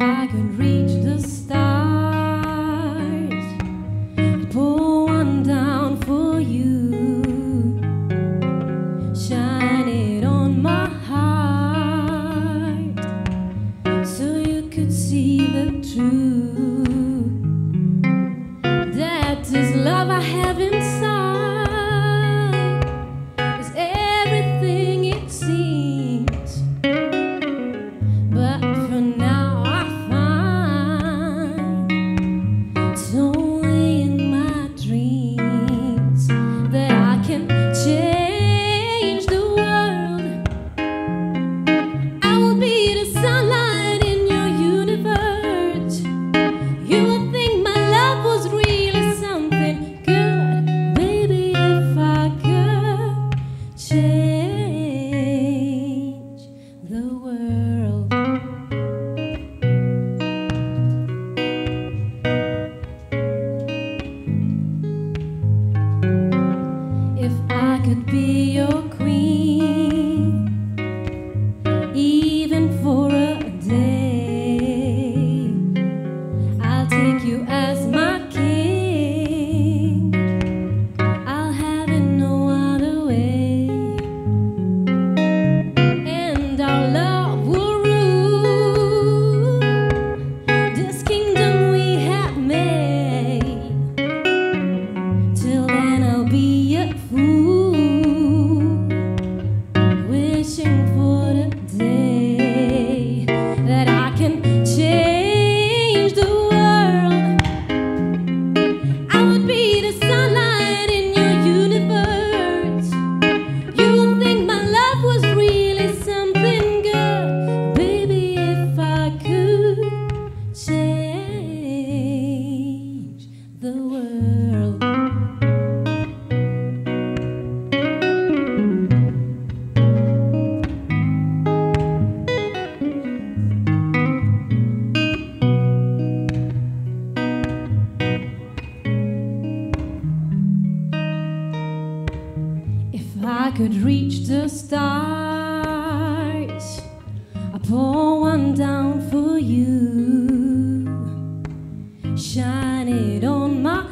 I could reach the stars, I'd pull one down for you, shine it on my heart, so you could see the truth. That is love I have inside, is everything it seems. But for now, could be your queen, even for a day. I'll take you as my king, I'll have it no other way. And our love will rule this kingdom we have made. Till then I'll be a fool, for the day that I can change the world. I would be the sunlight in your universe. You would think my love was really something good, baby, if I could change the world. I could reach the stars, I'd pour one down for you, shine it on my